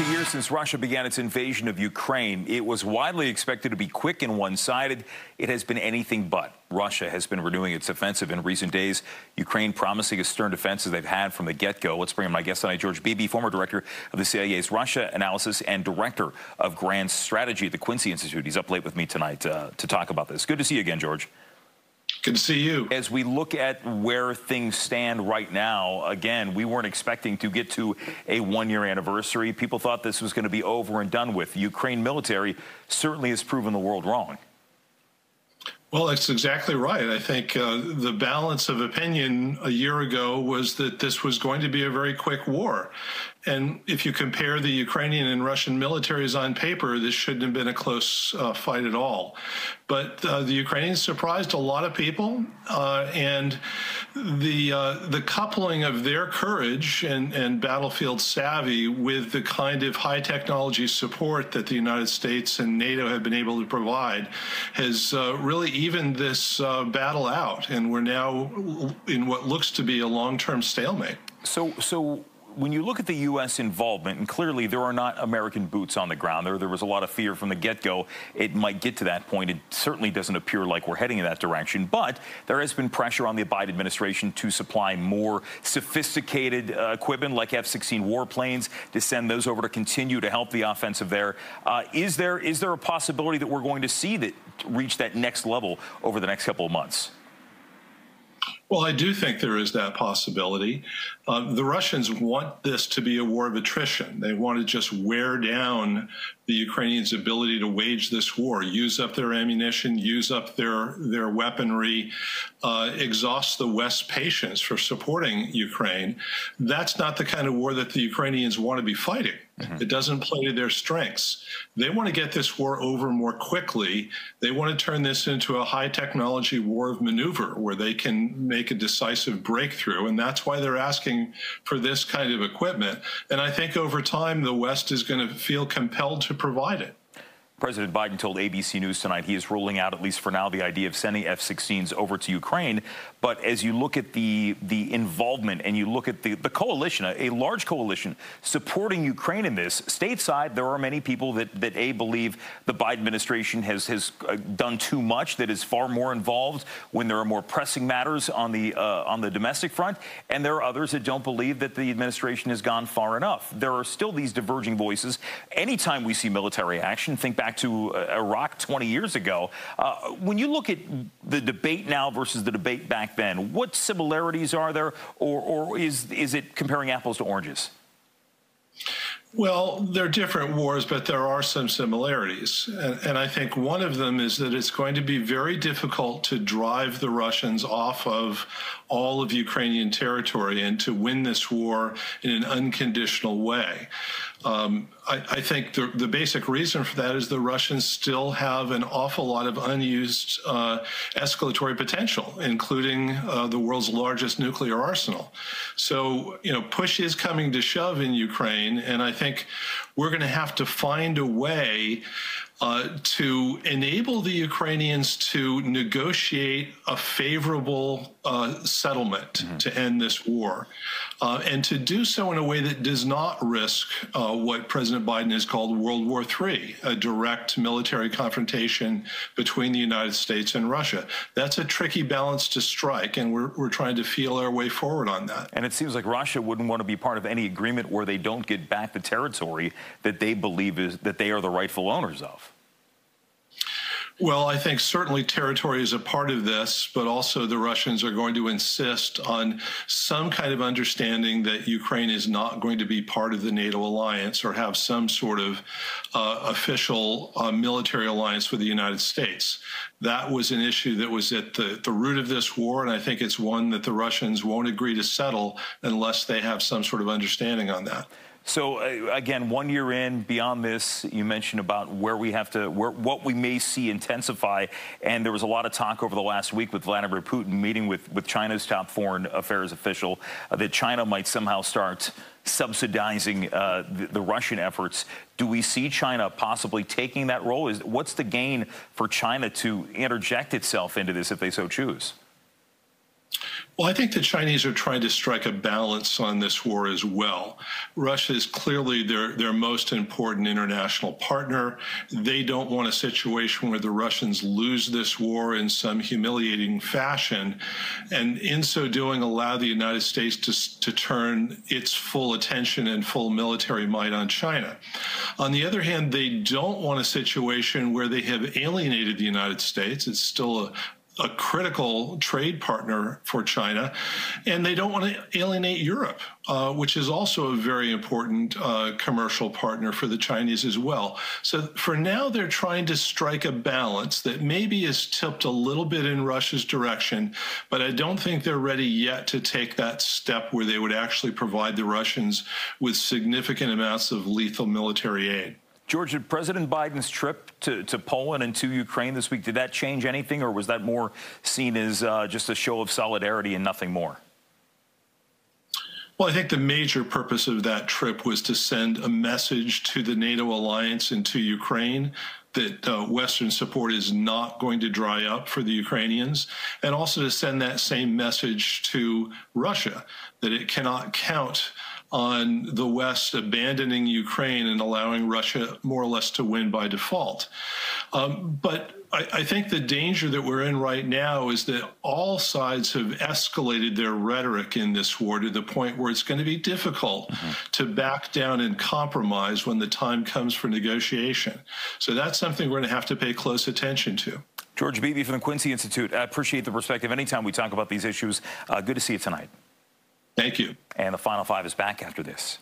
almost a year since Russia began its invasion of Ukraine. It was widely expected to be quick and one-sided. It has been anything but. Russia has been renewing its offensive in recent days, Ukraine promising a stern defense as they've had from the get-go. Let's bring in my guest tonight, George Beebe, former director of the CIA's Russia analysis and director of grand strategy at the Quincy Institute. He's up late with me tonight to talk about this. Good to see you again, George. Good to see you. As we look at where things stand right now, again, we weren't expecting to get to a one-year anniversary. People thought this was going to be over and done with. The Ukraine military certainly has proven the world wrong. Well, that's exactly right. I think the balance of opinion a year ago was that this was going to be a very quick war. And if you compare the Ukrainian and Russian militaries on paper, this shouldn't have been a close fight at all. But the Ukrainians surprised a lot of people, and the coupling of their courage and battlefield savvy with the kind of high technology support that the United States and NATO have been able to provide has really evened this battle out, and we're now in what looks to be a long-term stalemate. So when you look at the U.S. involvement, and clearly there are not American boots on the ground, there was a lot of fear from the get-go it might get to that point. It certainly doesn't appear like we're heading in that direction, but there has been pressure on the Biden administration to supply more sophisticated equipment like F-16 warplanes, to send those over to continue to help the offensive there. Is there a possibility that we're going to see that reach that next level over the next couple of months? Well, I do think there is that possibility. The Russians want this to be a war of attrition. They want to just wear down the Ukrainians' ability to wage this war, use up their ammunition, use up their weaponry, exhaust the West's patience for supporting Ukraine. That's not the kind of war that the Ukrainians want to be fighting. Mm-hmm. It doesn't play to their strengths. They want to get this war over more quickly. They want to turn this into a high-technology war of maneuver where they can make a decisive breakthrough, and that's why they're asking for this kind of equipment. And I think over time, the West is going to feel compelled to provide it. President Biden told ABC News tonight he is ruling out, at least for now, the idea of sending F-16s over to Ukraine. But as you look at the involvement and you look at the coalition, a large coalition supporting Ukraine in this, stateside, there are many people that believe the Biden administration has done too much, that is far more involved when there are more pressing matters on the domestic front. And there are others that don't believe that the administration has gone far enough. There are still these diverging voices. Anytime we see military action, think back to Iraq 20 years ago. When you look at the debate now versus the debate back then, what similarities are there, or is it comparing apples to oranges? Well, they're different wars, but there are some similarities. And I think one of them is that it's going to be very difficult to drive the Russians off of all of Ukrainian territory and to win this war in an unconditional way. I think the basic reason for that is the Russians still have an awful lot of unused escalatory potential, including the world's largest nuclear arsenal. So, you know, push is coming to shove in Ukraine, and I think we're going to have to find a way to enable the Ukrainians to negotiate a favorable settlement Mm-hmm. to end this war, and to do so in a way that does not risk what President Biden has called World War III, a direct military confrontation between the United States and Russia. That's a tricky balance to strike, and we're trying to feel our way forward on that. And it seems like Russia wouldn't want to be part of any agreement where they don't get back the territory that they believe is that they are the rightful owners of. Well, I think certainly territory is a part of this, but also the Russians are going to insist on some kind of understanding that Ukraine is not going to be part of the NATO alliance or have some sort of official military alliance with the United States. That was an issue that was at the root of this war, and I think it's one that the Russians won't agree to settle unless they have some sort of understanding on that. So, again, 1 year in, beyond this, you mentioned about where we have to, what we may see intensify, and there was a lot of talk over the last week with Vladimir Putin meeting with China's top foreign affairs official that China might somehow start subsidizing the Russian efforts. Do we see China possibly taking that role? What's the gain for China to interject itself into this if they so choose? Well, I think the Chinese are trying to strike a balance on this war as well. Russia is clearly their most important international partner. They don't want a situation where the Russians lose this war in some humiliating fashion, and in so doing allow the United States to turn its full attention and full military might on China. On the other hand, they don't want a situation where they have alienated the United States. It's still a critical trade partner for China, and they don't want to alienate Europe, which is also a very important commercial partner for the Chinese as well. So for now, they're trying to strike a balance that maybe is tipped a little bit in Russia's direction, but I don't think they're ready yet to take that step where they would actually provide the Russians with significant amounts of lethal military aid. George, did President Biden's trip to Poland and to Ukraine this week, did that change anything, or was that more seen as just a show of solidarity and nothing more? Well, I think the major purpose of that trip was to send a message to the NATO alliance and to Ukraine that Western support is not going to dry up for the Ukrainians, and also to send that same message to Russia, that it cannot count on the West abandoning Ukraine and allowing Russia more or less to win by default. But I think the danger that we're in right now is that all sides have escalated their rhetoric in this war to the point where it's going to be difficult to back down and compromise when the time comes for negotiation. So that's something we're going to have to pay close attention to. George Beebe from the Quincy Institute, I appreciate the perspective anytime we talk about these issues. Good to see you tonight. Thank you. And the Final Five is back after this.